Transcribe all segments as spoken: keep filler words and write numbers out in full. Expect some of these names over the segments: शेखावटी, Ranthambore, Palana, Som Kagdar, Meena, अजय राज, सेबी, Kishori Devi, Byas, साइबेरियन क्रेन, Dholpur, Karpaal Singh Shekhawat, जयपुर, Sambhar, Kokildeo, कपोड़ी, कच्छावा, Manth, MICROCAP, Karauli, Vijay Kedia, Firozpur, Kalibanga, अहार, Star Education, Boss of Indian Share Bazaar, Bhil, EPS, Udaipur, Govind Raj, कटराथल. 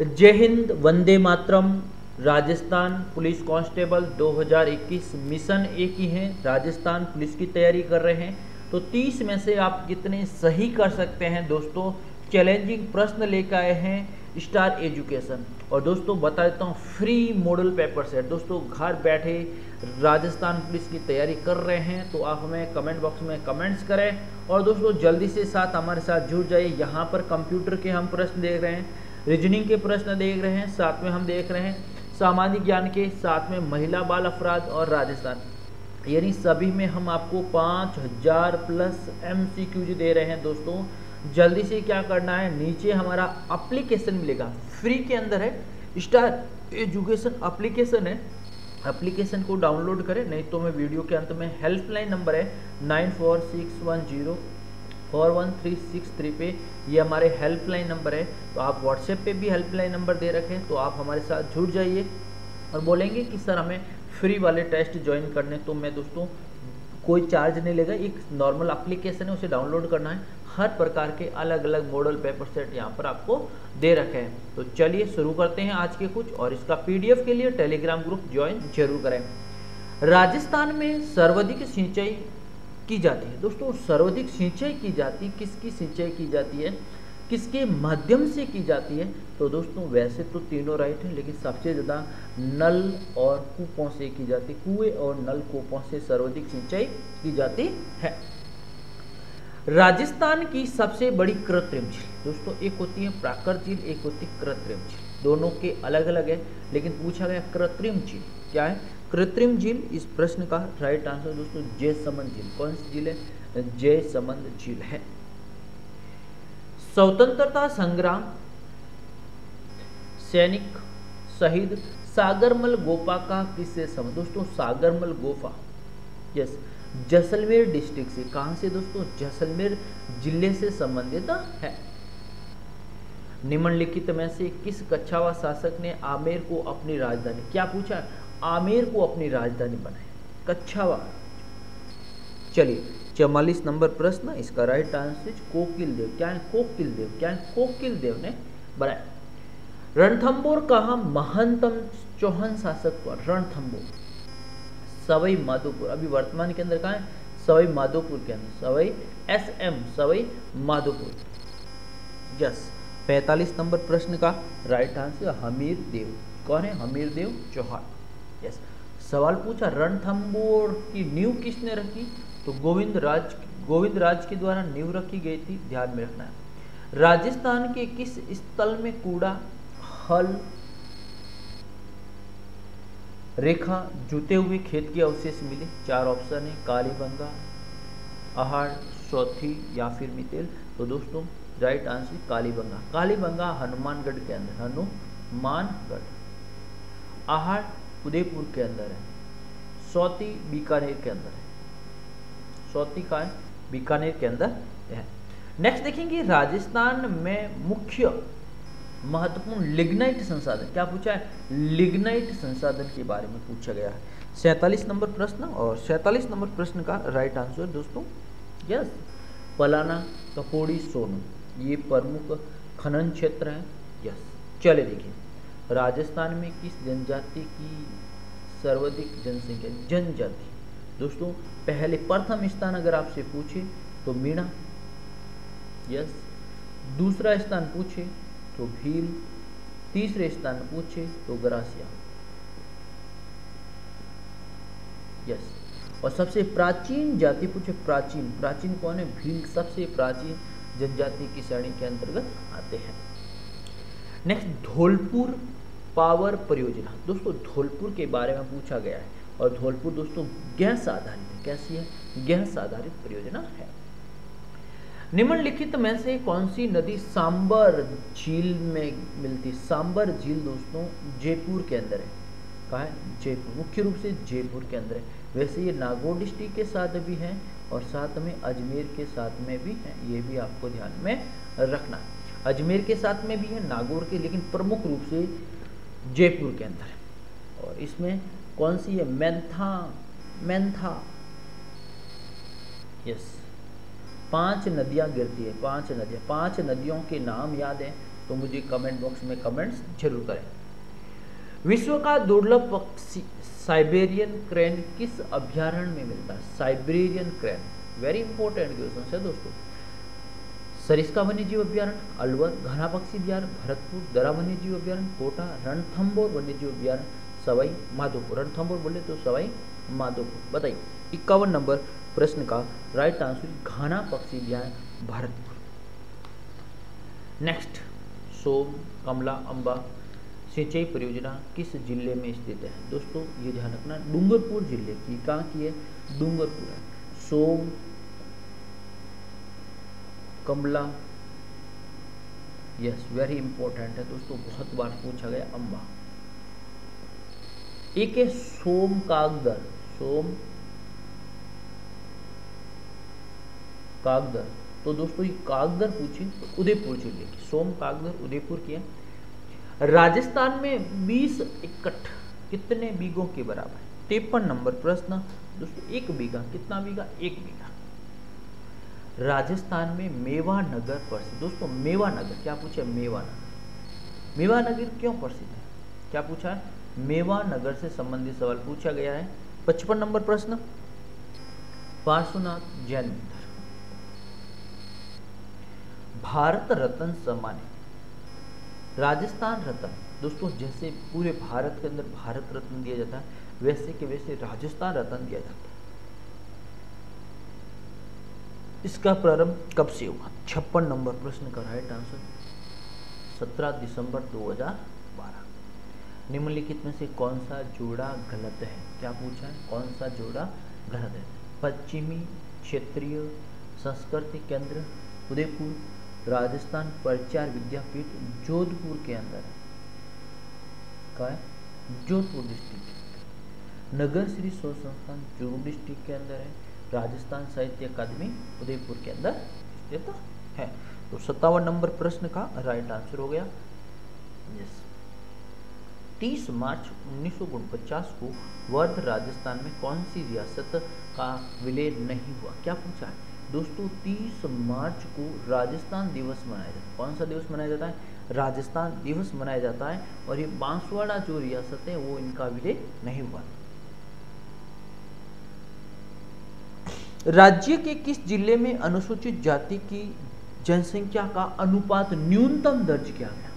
जय हिंद, वंदे मातरम। राजस्थान पुलिस कांस्टेबल दो हज़ार इक्कीस मिशन ए की हैं, राजस्थान पुलिस की तैयारी कर रहे हैं। तो तीस में से आप कितने सही कर सकते हैं दोस्तों, चैलेंजिंग प्रश्न लेकर आए हैं स्टार एजुकेशन। और दोस्तों बता देता हूँ, फ्री मॉडल पेपर सेट। दोस्तों घर बैठे राजस्थान पुलिस की तैयारी कर रहे हैं तो आप हमें कमेंट बॉक्स में कमेंट्स करें। और दोस्तों जल्दी से साथ हमारे साथ जुड़ जाइए। यहाँ पर कंप्यूटर के हम प्रश्न देख रहे हैं, रीजनिंग के प्रश्न देख रहे हैं, साथ में हम देख रहे हैं सामाजिक ज्ञान के, साथ में महिला बाल अपराध और राजस्थान, यानी सभी में हम आपको पाँच हज़ार प्लस एमसीक्यूज दे रहे हैं। दोस्तों जल्दी से क्या करना है, नीचे हमारा एप्लीकेशन मिलेगा, फ्री के अंदर है, स्टार एजुकेशन एप्लीकेशन है, एप्लीकेशन को डाउनलोड करें। नहीं तो मैं वीडियो के अंत में हेल्पलाइन नंबर है nine four six one zero four one three six three पे, ये हमारे हेल्पलाइन नंबर है। तो आप व्हाट्सएप पे भी हेल्पलाइन नंबर दे रखें, तो आप हमारे साथ जुड़ जाइए और बोलेंगे कि सर हमें फ्री वाले टेस्ट ज्वाइन करने। तो मैं दोस्तों कोई चार्ज नहीं लेगा, एक नॉर्मल एप्लीकेशन है, उसे डाउनलोड करना है। हर प्रकार के अलग अलग मॉडल पेपर सेट यहाँ पर आपको दे रखे हैं। तो चलिए शुरू करते हैं आज के कुछ। और इसका पी डी एफ के लिए टेलीग्राम ग्रुप ज्वाइन जरूर करें। राजस्थान में सर्वाधिक सिंचाई की जाती है। दोस्तों सर्वाधिक सिंचाई की जाती है, किसकी सिंचाई की जाती है, किसके माध्यम से की जाती है? तो दोस्तों वैसे तो तीनों राइट है, लेकिन सबसे ज़्यादा नल और कूपों से की जाती, कुएं और नलकूपों से सर्वाधिक सिंचाई की जाती है। राजस्थान की सबसे बड़ी कृत्रिम झील, दोस्तों एक होती है प्राकृतिक झील, एक होती है कृत्रिम झील, दोनों के अलग अलग है, लेकिन पूछा गया कृत्रिम झील क्या है। कृत्रिम झील, इस प्रश्न का राइट आंसर दोस्तों जैसलमेर झील। कौन सी झील है? जैसलमेर झील है। स्वतंत्रता संग्राम सैनिक शहीद सागरमल गोपा का किससे संबंध? दोस्तों सागरमल गोपा यस जैसलमेर डिस्ट्रिक्ट से, कहां से दोस्तों? जैसलमेर जिले से संबंधित है। निम्नलिखित में से किस कच्छावा शासक ने आमेर को अपनी राजधानी, क्या पूछा? आमेर को अपनी राजधानी बनाया, कच्छावा। चलिए चौवालीस नंबर प्रश्न, इसका राइट आंसर कोकिलदेव। क्या है? कोकिलदेव। क्या है? कोकिलदेव ने बनाया। रणथंबोर कहा महंतम चौहान शासक को, रणथंबोर। सवाई माधोपुर, अभी वर्तमान के अंदर कहाँ है? सवाई माधोपुर के अंदर, Sawai S M Sawai Madhopur yes. पैंतालीस नंबर प्रश्न का राइट आंसर हमीरदेव। कौन है? हमीरदेव चौहान यस। सवाल पूछा रणथंबोर की नींव किसने रखी? तो गोविंद राज, गोविंद राज के द्वारा नींव रखी गई थी, ध्यान में रखना है। राजस्थान के किस स्थल में कूड़ा, हल, रेखा, जुते हुए खेत के अवशेष मिले? चार ऑप्शन है, कालीबंगा, अहार, सौथी या फिर मितेल। तो दोस्तों राइट आंसर कालीबंगा। कालीबंगा हनुमानगढ़ के अंदर, हनुमानगढ़। अहार उदयपुर के अंदर है। सौती बीकानेर के अंदर है, सौती का है बीकानेर के अंदर है। नेक्स्ट देखेंगे राजस्थान में मुख्य महत्वपूर्ण लिग्नाइट संसाधन, क्या पूछा है? लिग्नाइट संसाधन के बारे में पूछा गया है। सैंतालीस नंबर प्रश्न, और सैंतालीस नंबर प्रश्न का राइट आंसर दोस्तों यस पलाना, कपोड़ी, सोनू, ये प्रमुख खनन क्षेत्र हैं यस। चले देखिए राजस्थान में किस जनजाति की सर्वाधिक जनसंख्या, जनजाति दोस्तों पहले प्रथम स्थान अगर आपसे पूछे तो मीणा यस, दूसरा स्थान पूछे तो भील, तीसरे स्थान पूछे तो ग्रासिया यस। और सबसे प्राचीन जाति पूछे, प्राचीन, प्राचीन कौन है? भील सबसे प्राचीन जनजाति की श्रेणी के अंतर्गत आते हैं। नेक्स्ट धौलपुर पावर परियोजना, दोस्तों धौलपुर के बारे में पूछा गया है। और धौलपुर दोस्तों गैस आधारित है, कैसी है? गैस आधारित परियोजना है। निम्नलिखित में से कौन सी नदी सांभर झील में मिलती? सांभर झील दोस्तों जयपुर के अंदर है, कहाँ है? जयपुर, मुख्य रूप से जयपुर के अंदर है। वैसे ये नागौर डिस्ट्रिक्ट के साथ भी हैं और साथ में अजमेर के साथ में भी हैं, ये भी आपको ध्यान में रखना है। अजमेर के साथ में भी है, नागौर के, लेकिन प्रमुख रूप से जयपुर के अंदर है। और इसमें कौन सी है? मैंथा, मैंथा यस। पांच नदियां गिरती है, पांच नदियां, पांच नदियों के नाम याद हैं। तो मुझे कमेंट बॉक्स में कमेंट्स जरूर करें। विश्व का दुर्लभ पक्षी साइबेरियन क्रेन किस अभ्यारण्य में मिलता है? साइबेरियन क्रेन very important question है दोस्तों। सरिस्का वन्यजीव अभ्यारण्य, अलवर, घना पक्षी अभ्यारण्य, भरतपुर, दरा वन्यजीव अभ्यारण्य, कोटा, रणथंबोर वन्यजीव अभ्यारण्य, सवाई माधोपुर। रणथंबोर बोले तो सवाई माधोपुर। बताइए इक्यावन नंबर प्रश्न का राइट आंसर घाना पक्षी अभ्यारण्य भरतपुर। नेक्स्ट, सोम, कमला, अंबा सिंचाई परियोजना किस जिले में स्थित है? दोस्तों ये ध्यान रखना, डूंगरपुर जिले की, कहाँ की है? डूंगरपुर है। Som, Kamla, yes very important है दोस्तों, बहुत बार पूछा गया। अंबा, एक है सोम कागदर, सोम कागदर। तो दोस्तों ये कागदर पूछे तो उदयपुर जिले की, सोम कागदर उदयपुर की है। राजस्थान में बीस एकड़ कितने बीघों के बराबर है? तिरपन नंबर प्रश्न दोस्तों, एक बीघा कितना बीघा? एक बीघा। राजस्थान में मेवाड़ नगर प्रसिद्ध, दोस्तों मेवाड़ नगर क्या पूछा? मेवाड़ नगर, मेवाड़ नगर क्यों प्रसिद्ध है? क्या पूछा है? मेवाड़ नगर से संबंधित सवाल पूछा गया है। पचपन नंबर प्रश्न, पार्श्वनाथ जैन मंदिर भारत रत्न सम्मानित, राजस्थान रत्न दोस्तों जैसे पूरे भारत के अंदर भारत रत्न दिया जाता है, वैसे के वैसे राजस्थान रत्न दिया जाता है। इसका प्रारंभ कब से हुआ? छप्पन नंबर प्रश्न का राइट आंसर सत्रह दिसंबर दो हज़ार बारह। निम्नलिखित में से कौन सा जोड़ा गलत है? क्या पूछा है? कौन सा जोड़ा गलत है? पश्चिमी क्षेत्रीय संस्कृति केंद्र उदयपुर, राजस्थान प्रचार विद्यापीठ जोधपुर के अंदर है, का है? जोधपुर डिस्ट्रिक्ट। नगर श्री शोध संस्थान चूरू डिस्ट्रिक्ट के अंदर है, राजस्थान साहित्य अकादमी उदयपुर के अंदर स्थित है। तो सत्तावन नंबर प्रश्न का राइट आंसर हो गया यस। तीस मार्च उन्नीस सौ उनचास को वर्ध राजस्थान में कौन सी रियासत का विलय नहीं हुआ? क्या पूछा है? दोस्तों तीस मार्च को राजस्थान दिवस मनाया जाता है। कौन सा दिवस मनाया जाता है? राजस्थान दिवस मनाया जाता है। और ये बांसवाड़ा जो रियासत है वो इनका विलय नहीं हुआ। राज्य के किस जिले में अनुसूचित जाति की जनसंख्या का अनुपात न्यूनतम दर्ज किया गया?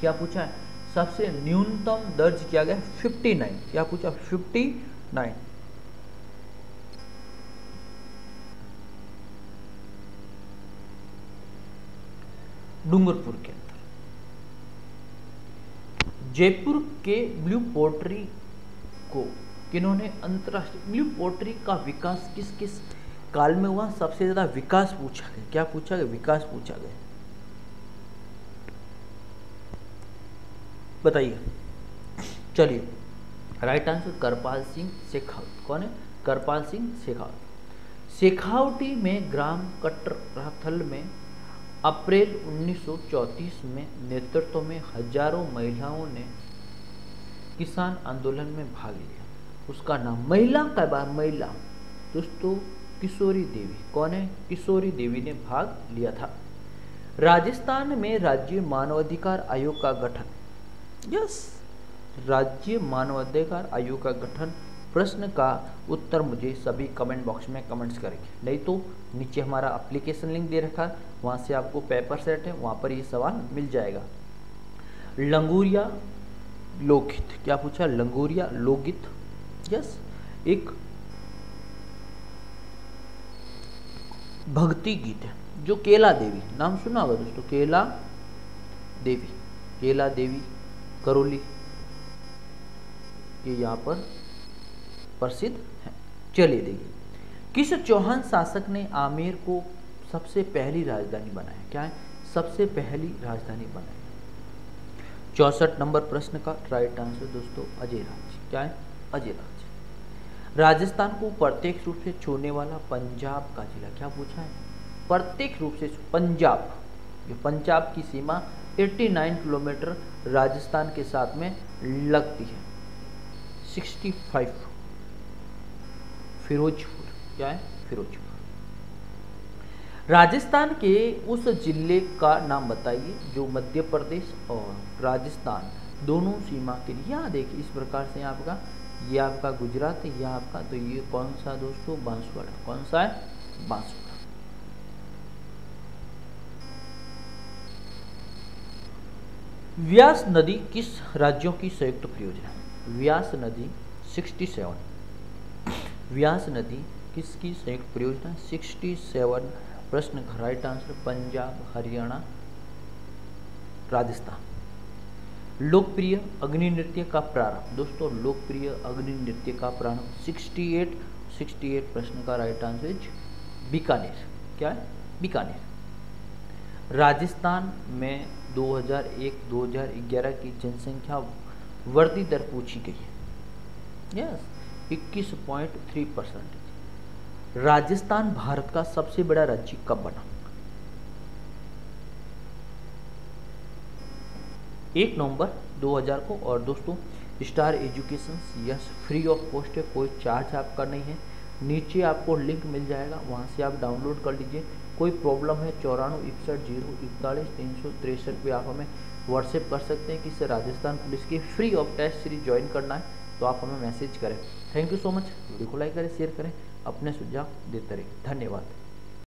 क्या पूछा है? सबसे न्यूनतम दर्ज किया गया उनसठ। क्या पूछा? उनसठ। डूंगरपुर के अंदर। जयपुर के ब्लू पोर्ट्री को किन्होंने अंतरराष्ट्रीय, ब्लू पोट्री का विकास किस किस काल में हुआ? सबसे ज्यादा विकास पूछा गया। क्या पूछा गया? विकास पूछा गया। बताइए, चलिए राइट आंसर करपाल सिंह शेखावत। कौन है? करपाल सिंह शेखावत। शेखावटी में ग्राम कटराथल में अप्रैल उन्नीस सौ चौंतीस में नेतृत्व में हजारों महिलाओं ने किसान आंदोलन में भाग लिया। उसका नाम महिला का बार महिला दोस्तों किशोरी देवी। कौन है? किशोरी देवी ने भाग लिया था। राजस्थान में राज्य मानवाधिकार आयोग का गठन, यस राज्य मानवाधिकार आयोग का गठन। प्रश्न का उत्तर मुझे सभी कमेंट बॉक्स में कमेंट्स करेंगे, नहीं तो नीचे हमारा एप्लीकेशन लिंक दे रखा है, वहाँ से आपको पेपर सेट है, वहाँ पर ये सवाल मिल जाएगा। लंगूरिया लोकगीत, क्या पूछा? लंगूरिया लोकगीत, यस yes, एक भक्ति गीत है जो केला देवी, नाम सुना होगा दोस्तों केला देवी, केला देवी करौली के यहाँ पर प्रसिद्ध है। चलिए देखिए, किस चौहान शासक ने आमेर को सबसे पहली राजधानी बनाया? क्या है? सबसे पहली राजधानी बनाया। चौसठ नंबर प्रश्न का राइट आंसर दोस्तों अजय राज। क्या है? अजय राज। राजस्थान को प्रत्येक रूप से छूने वाला पंजाब का जिला, क्या पूछा है? प्रत्येक रूप से पंजाब, जो पंजाब की सीमा नवासी किलोमीटर राजस्थान के साथ में लगती है। पैंसठ फिरोजपुर, क्या है? फिरोजपुर। राजस्थान के उस जिले का नाम बताइए जो मध्य प्रदेश और राजस्थान दोनों सीमा के लिए। यहाँ देखिए इस प्रकार से आपका ये आपका गुजरात है, यह आपका तो ये कौन सा दोस्तों बांसवाड़ा, कौन सा है बांसवाड़ा। व्यास नदी किस राज्यों की संयुक्त परियोजना है? व्यास नदी सड़सठ, व्यास नदी किसकी संयुक्त परियोजना सड़सठ प्रश्न का राइट आंसर पंजाब, हरियाणा, राजस्थान। लोकप्रिय अग्नि नृत्य का प्रारंभ, दोस्तों लोकप्रिय अग्नि नृत्य का प्रारंभ अड़सठ, अड़सठ प्रश्न का राइट आंसर है बीकानेर, क्या है बीकानेर। राजस्थान में दो हज़ार एक दो हज़ार ग्यारह की जनसंख्या वृद्धि दर पूछी गई है, यस इक्कीस पॉइंट तीन परसेंट। राजस्थान भारत का सबसे बड़ा राज्य कब बना? एक नवंबर दो हज़ार को। और दोस्तों star education yes free of cost है, कोई चार्ज आपका नहीं है, नीचे आपको लिंक मिल जाएगा वहाँ से आप डाउनलोड कर लीजिए। कोई प्रॉब्लम है चौरानवे इकसठ जीरो इकतालीस तीन सौ तिरसठ पर आप हमें व्हाट्सएप कर सकते हैं कि सर राजस्थान पुलिस की free of test series join करना है तो आप हमें मैसेज करें। Thank you so much, video को लाइक करें, शेयर करें, अपने सुझाव देते रहें, धन्यवाद।